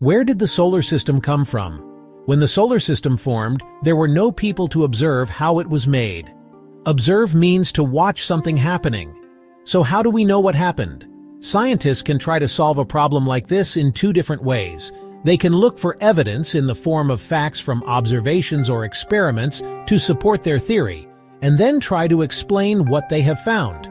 Where did the solar system come from? When the solar system formed, there were no people to observe how it was made. Observe means to watch something happening. So how do we know what happened? Scientists can try to solve a problem like this in two different ways. They can look for evidence in the form of facts from observations or experiments to support their theory, and then try to explain what they have found.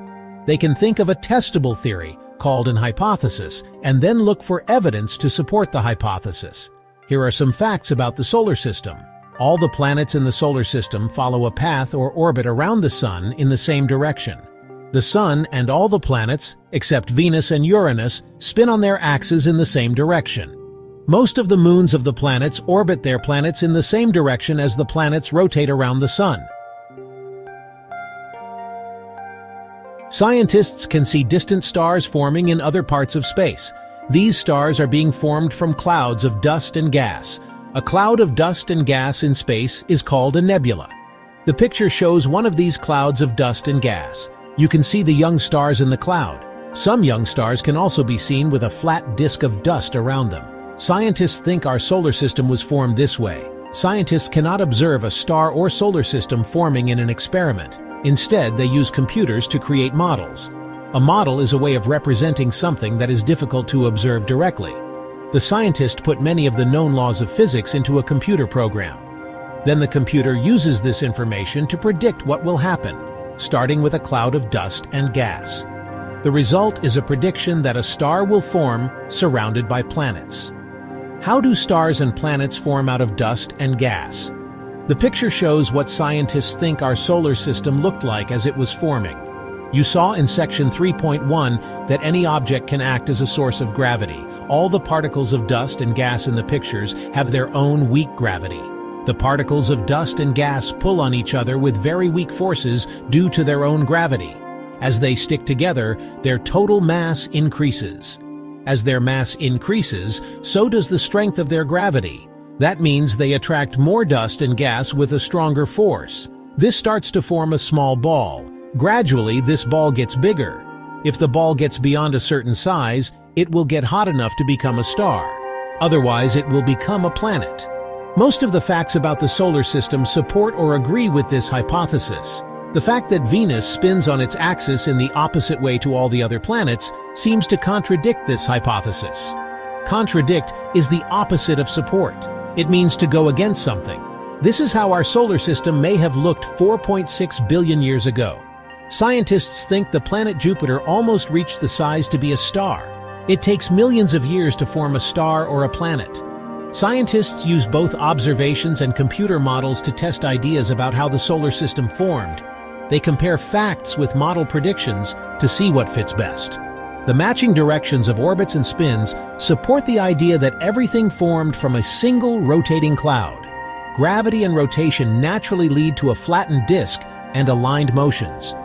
They can think of a testable theory, called an hypothesis, and then look for evidence to support the hypothesis. Here are some facts about the solar system. All the planets in the solar system follow a path or orbit around the Sun in the same direction. The Sun and all the planets, except Venus and Uranus, spin on their axes in the same direction. Most of the moons of the planets orbit their planets in the same direction as the planets rotate around the Sun. Scientists can see distant stars forming in other parts of space. These stars are being formed from clouds of dust and gas. A cloud of dust and gas in space is called a nebula. The picture shows one of these clouds of dust and gas. You can see the young stars in the cloud. Some young stars can also be seen with a flat disk of dust around them. Scientists think our solar system was formed this way. Scientists cannot observe a star or solar system forming in an experiment. Instead, they use computers to create models. A model is a way of representing something that is difficult to observe directly. The scientist put many of the known laws of physics into a computer program. Then the computer uses this information to predict what will happen, starting with a cloud of dust and gas. The result is a prediction that a star will form surrounded by planets. How do stars and planets form out of dust and gas? The picture shows what scientists think our solar system looked like as it was forming. You saw in section 3.1 that any object can act as a source of gravity. All the particles of dust and gas in the pictures have their own weak gravity. The particles of dust and gas pull on each other with very weak forces due to their own gravity. As they stick together, their total mass increases. As their mass increases, so does the strength of their gravity. That means they attract more dust and gas with a stronger force. This starts to form a small ball. Gradually, this ball gets bigger. If the ball gets beyond a certain size, it will get hot enough to become a star. Otherwise, it will become a planet. Most of the facts about the solar system support or agree with this hypothesis. The fact that Venus spins on its axis in the opposite way to all the other planets seems to contradict this hypothesis. Contradict is the opposite of support. It means to go against something. This is how our solar system may have looked 4.6 billion years ago. Scientists think the planet Jupiter almost reached the size to be a star. It takes millions of years to form a star or a planet. Scientists use both observations and computer models to test ideas about how the solar system formed. They compare facts with model predictions to see what fits best. The matching directions of orbits and spins support the idea that everything formed from a single rotating cloud. Gravity and rotation naturally lead to a flattened disk and aligned motions.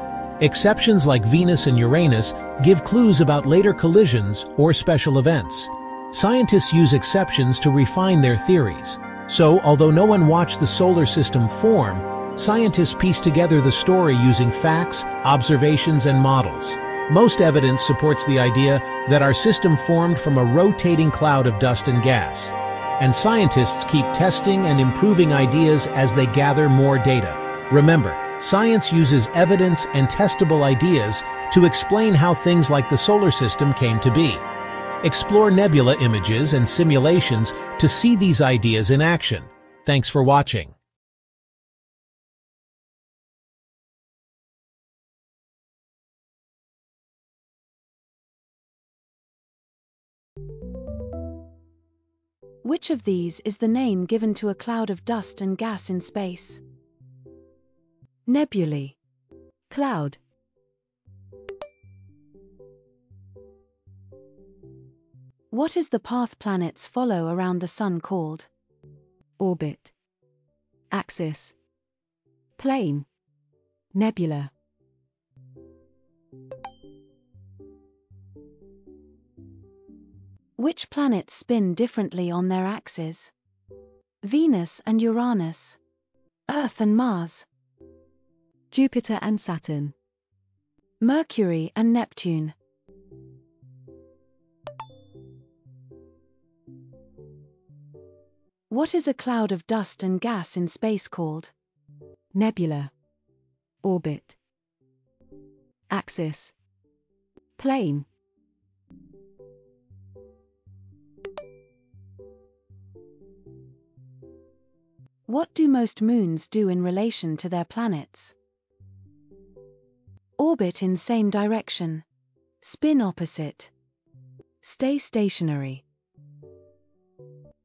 Exceptions like Venus and Uranus give clues about later collisions or special events. Scientists use exceptions to refine their theories. So, although no one watched the solar system form, scientists piece together the story using facts, observations, and models. Most evidence supports the idea that our system formed from a rotating cloud of dust and gas, and scientists keep testing and improving ideas as they gather more data. Remember, science uses evidence and testable ideas to explain how things like the solar system came to be. Explore nebula images and simulations to see these ideas in action. Thanks for watching. Which of these is the name given to a cloud of dust and gas in space? Nebulae. Cloud. What is the path planets follow around the Sun called? Orbit. Axis. Plane. Nebula. Which planets spin differently on their axes? Venus and Uranus. Earth and Mars. Jupiter and Saturn. Mercury and Neptune. What is a cloud of dust and gas in space called? Nebula. Orbit. Axis. Plane. What do most moons do in relation to their planets? Orbit in same direction. Spin opposite. Stay stationary.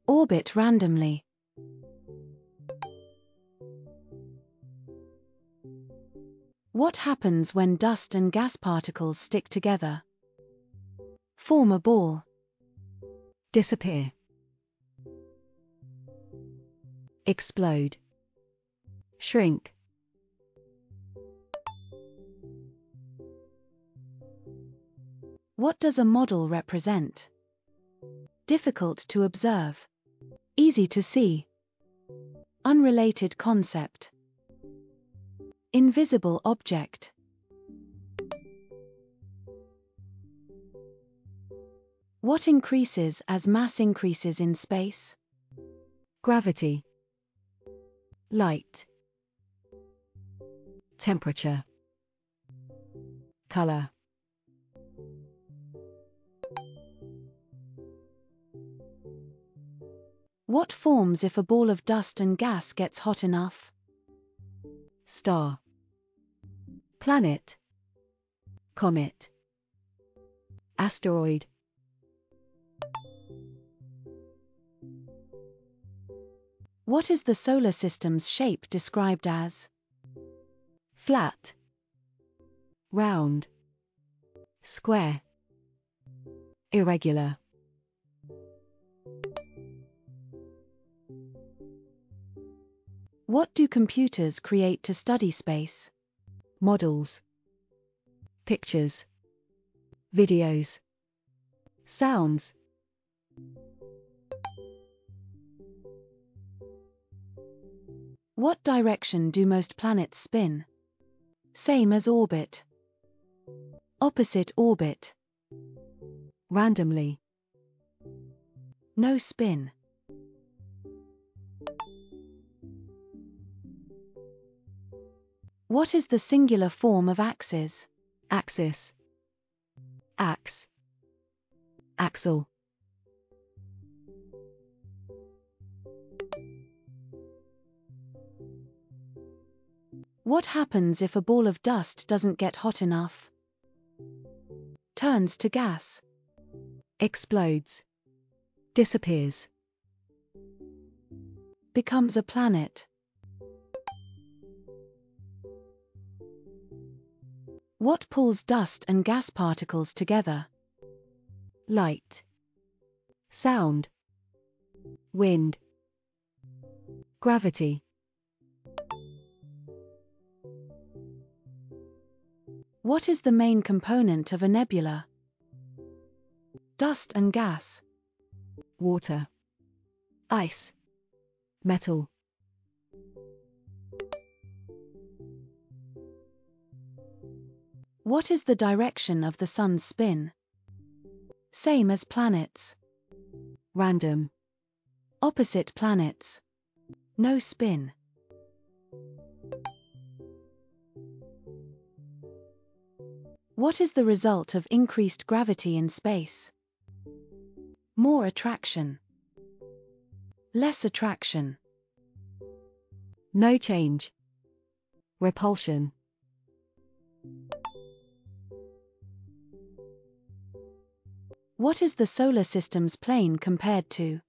Orbit randomly. What happens when dust and gas particles stick together? Form a ball. Disappear. Explode. Shrink. What does a model represent? Difficult to observe. Easy to see. Unrelated concept. Invisible object. What increases as mass increases in space? Gravity. Light. Temperature. Color. What forms if a ball of dust and gas gets hot enough? Star. Planet. Comet. Asteroid. What is the solar system's shape described as? Flat. Round. Square. Irregular. What do computers create to study space? Models. Pictures. Videos. Sounds. What direction do most planets spin? Same as orbit. Opposite orbit. Randomly. No spin. What is the singular form of axes? Axis. Axe. Axle. What happens if a ball of dust doesn't get hot enough? Turns to gas. Explodes. Disappears. Becomes a planet. What pulls dust and gas particles together? Light. Sound. Wind. Gravity. What is the main component of a nebula? Dust and gas. Water. Ice. Metal. What is the direction of the sun's spin? Same as planets. Random. Opposite planets. No spin. What is the result of increased gravity in space? More attraction. Less attraction. No change. Repulsion. What is the solar system's plane compared to?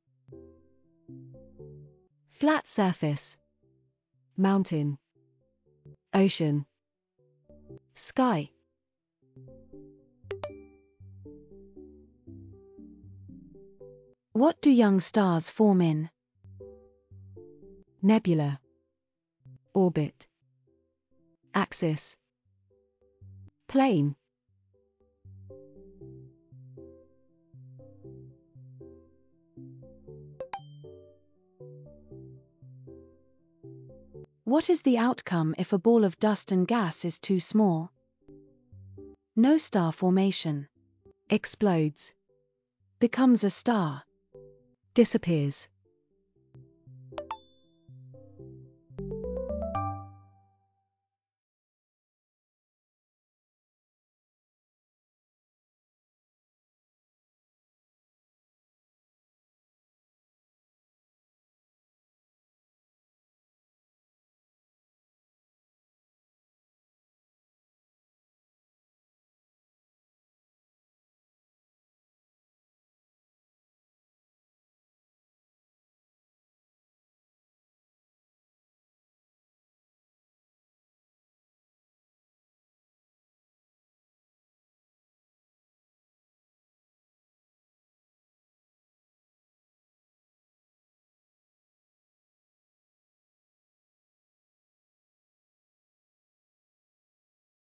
Flat surface. Mountain. Ocean. Sky. What do young stars form in? Nebula. Orbit. Axis. Plane. What is the outcome if a ball of dust and gas is too small? No star formation. Explodes. Becomes a star. Disappears.